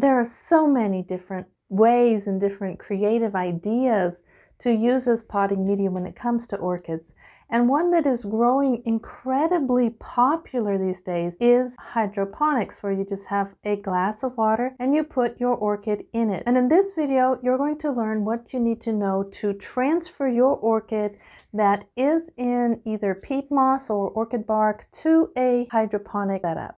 there are so many different ways and different creative ideas to use as potting medium when it comes to orchids. And one that is growing incredibly popular these days is hydroponics, where you just have a glass of water and you put your orchid in it. And in this video, you're going to learn what you need to know to transfer your orchid that is in either peat moss or orchid bark to a hydroponic setup.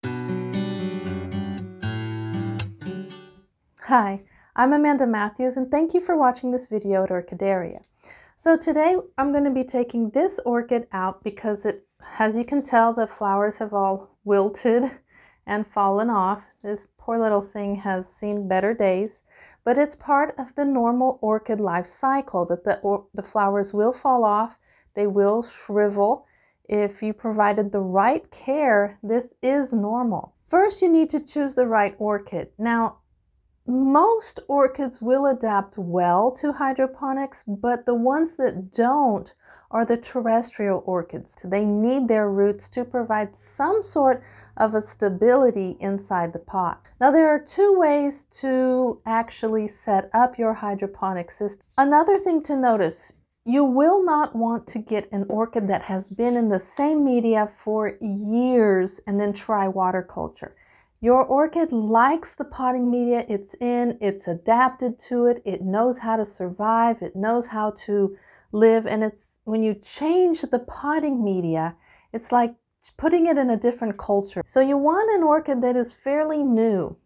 Hi, I'm Amanda Matthews, and thank you for watching this video at Orchidaria. So today I'm going to be taking this orchid out because it, as you can tell, the flowers have all wilted and fallen off. This poor little thing has seen better days, but it's part of the normal orchid life cycle that the flowers will fall off, they will shrivel. If you provided the right care, this is normal. First, you need to choose the right orchid. Now, most orchids will adapt well to hydroponics, but the ones that don't are the terrestrial orchids. They need their roots to provide some sort of a stability inside the pot. Now, there are two ways to actually set up your hydroponic system. Another thing to notice, you will not want to get an orchid that has been in the same media for years and then try water culture. Your orchid likes the potting media it's in, it's adapted to it, it knows how to survive, it knows how to live, and it's when you change the potting media, it's like putting it in a different culture. So you want an orchid that is fairly new.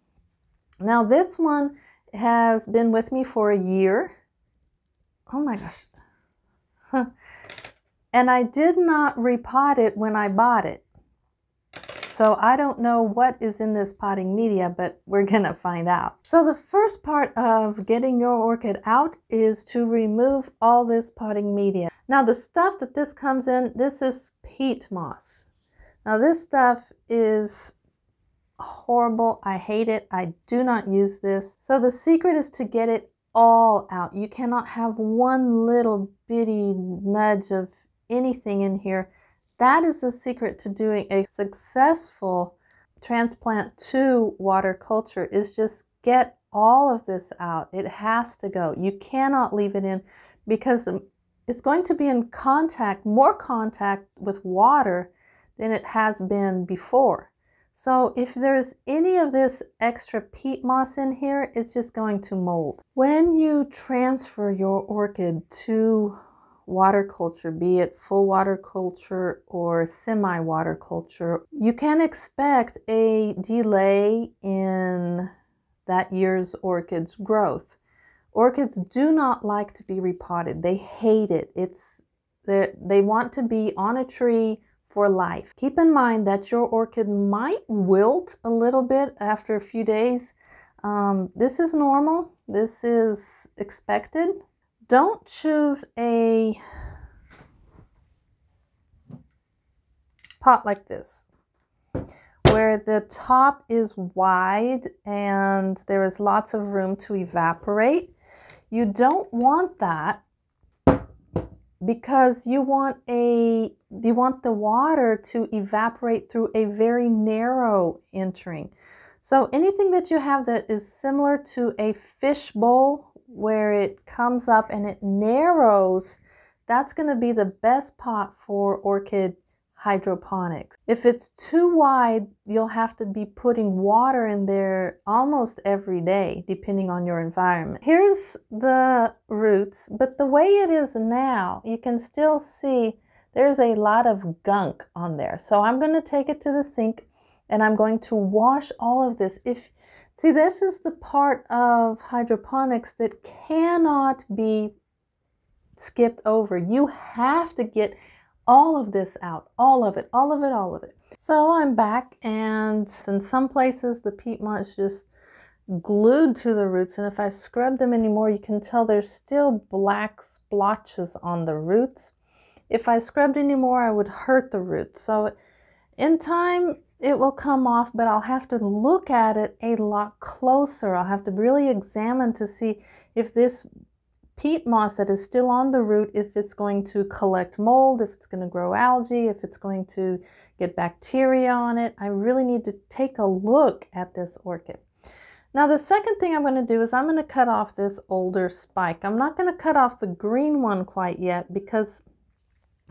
Now this one has been with me for a year. Oh my gosh. Huh. And I did not repot it when I bought it. So I don't know what is in this potting media, but we're gonna find out. So the first part of getting your orchid out is to remove all this potting media. Now the stuff that this comes in, this is peat moss. Now this stuff is horrible. I hate it. I do not use this. So the secret is to get it all out. You cannot have one little bitty nudge of anything in here. That is the secret to doing a successful transplant to water culture, is just get all of this out. It has to go. You cannot leave it in because it's going to be in contact, more contact with water than it has been before. So if there's any of this extra peat moss in here, it's just going to mold. When you transfer your orchid to water culture, be it full water culture or semi water culture, you can expect a delay in that year's orchid's growth. Orchids do not like to be repotted. They hate it. They want to be on a tree for life. Keep in mind that your orchid might wilt a little bit after a few days. This is normal. This is expected. Don't choose a pot like this, where the top is wide and there is lots of room to evaporate. You don't want that because you want the water to evaporate through a very narrow entering. So anything that you have that is similar to a fish bowl, where it comes up and it narrows, that's going to be the best pot for orchid hydroponics. If it's too wide, you'll have to be putting water in there almost every day, depending on your environment. Here's the roots, but the way it is now, you can still see there's a lot of gunk on there. So I'm going to take it to the sink and I'm going to wash all of this. See, this is the part of hydroponics that cannot be skipped over. You have to get all of this out, all of it, all of it, all of it. So I'm back, and in some places the peat moss just glued to the roots, and if I scrub them anymore, you can tell there's still black splotches on the roots. If I scrubbed anymore, I would hurt the roots. So in time, it will come off, but I'll have to look at it a lot closer. I'll have to really examine to see if this peat moss that is still on the root, if it's going to collect mold, if it's going to grow algae, if it's going to get bacteria on it. I really need to take a look at this orchid. Now the second thing I'm going to do is I'm going to cut off this older spike. I'm not going to cut off the green one quite yet because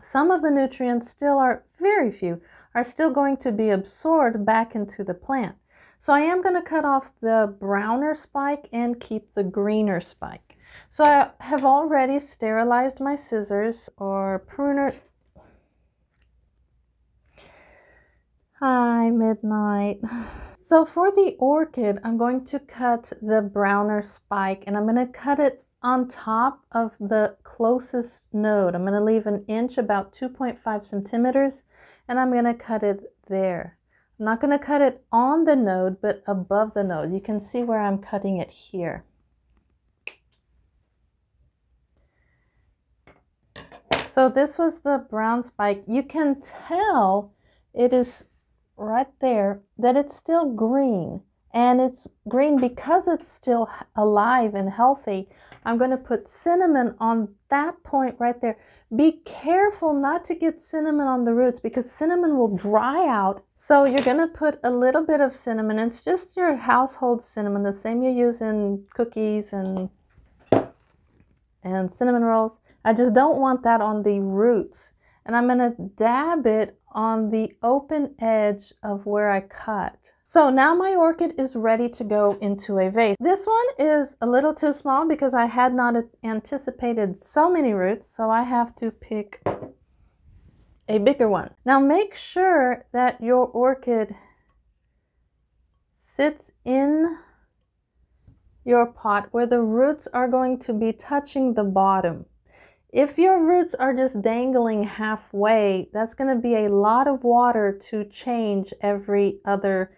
some of the nutrients still are, very few, are still going to be absorbed back into the plant. So I am going to cut off the browner spike and keep the greener spike. So I have already sterilized my scissors or pruner. Hi, Midnight. So for the orchid, I'm going to cut the browner spike and I'm going to cut it on top of the closest node. I'm going to leave an inch, about 2.5 centimeters, and I'm going to cut it there. I'm not going to cut it on the node, but above the node. You can see where I'm cutting it here. So this was the brown spike. You can tell it is right there that it's still green, and it's green because it's still alive and healthy. I'm going to put cinnamon on that point right there. Be careful not to get cinnamon on the roots because cinnamon will dry out. So you're going to put a little bit of cinnamon. It's just your household cinnamon, the same you use in cookies and cinnamon rolls. I just don't want that on the roots. And I'm going to dab it on the open edge of where I cut. So now my orchid is ready to go into a vase. This one is a little too small because I had not anticipated so many roots, so I have to pick a bigger one. Now make sure that your orchid sits in your pot where the roots are going to be touching the bottom. If your roots are just dangling halfway, that's going to be a lot of water to change every other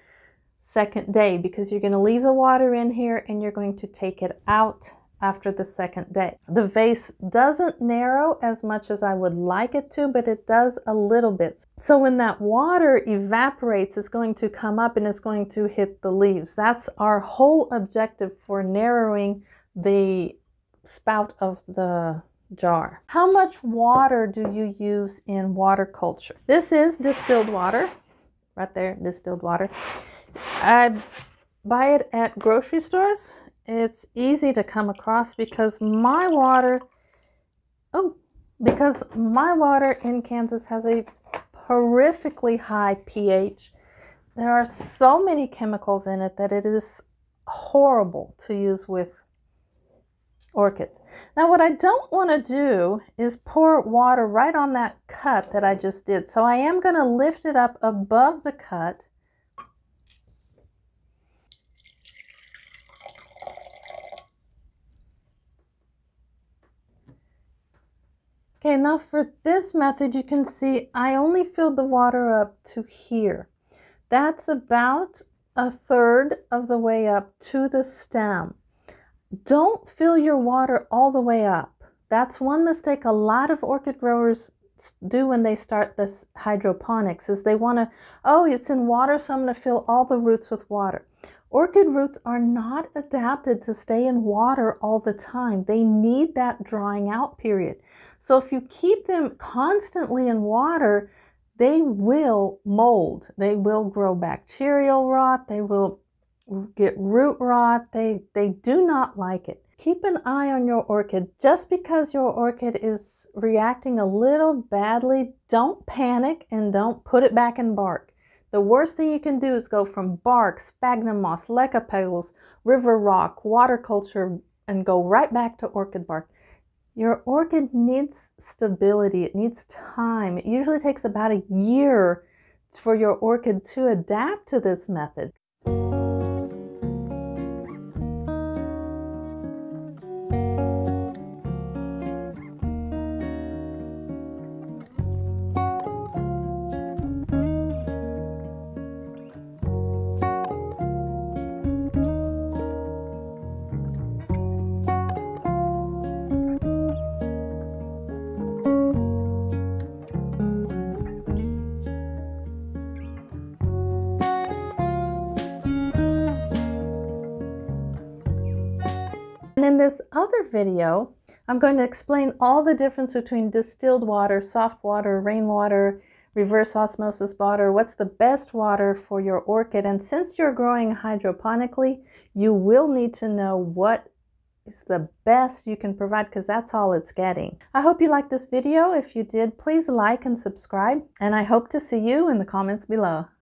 second day because you're going to leave the water in here and you're going to take it out after the second day. The vase doesn't narrow as much as I would like it to, but it does a little bit. So when that water evaporates, it's going to come up and it's going to hit the leaves. That's our whole objective for narrowing the spout of the jar. How much water do you use in water culture? This is distilled water, right there, distilled water. I buy it at grocery stores. It's easy to come across because my water in Kansas has a horrifically high pH. There are so many chemicals in it that it is horrible to use with orchids. Now what I don't want to do is pour water right on that cut that I just did. So I am going to lift it up above the cut. Okay, now for this method you can see I only filled the water up to here. That's about a third of the way up to the stem. Don't fill your water all the way up. That's one mistake a lot of orchid growers do when they start this hydroponics is they want to, oh, it's in water, so I'm going to fill all the roots with water. Orchid roots are not adapted to stay in water all the time. They need that drying out period. So if you keep them constantly in water, they will mold. They will grow bacterial rot. They will get root rot. They do not like it. Keep an eye on your orchid. Just because your orchid is reacting a little badly, don't panic and don't put it back in bark. The worst thing you can do is go from bark, sphagnum moss, lycopodiums, river rock, water culture, and go right back to orchid bark. Your orchid needs stability. It needs time. It usually takes about a year for your orchid to adapt to this method. This other video, I'm going to explain all the difference between distilled water, soft water, rainwater, reverse osmosis water, what's the best water for your orchid. And since you're growing hydroponically, you will need to know what is the best you can provide, because that's all it's getting. I hope you liked this video. If you did, please like and subscribe, and I hope to see you in the comments below.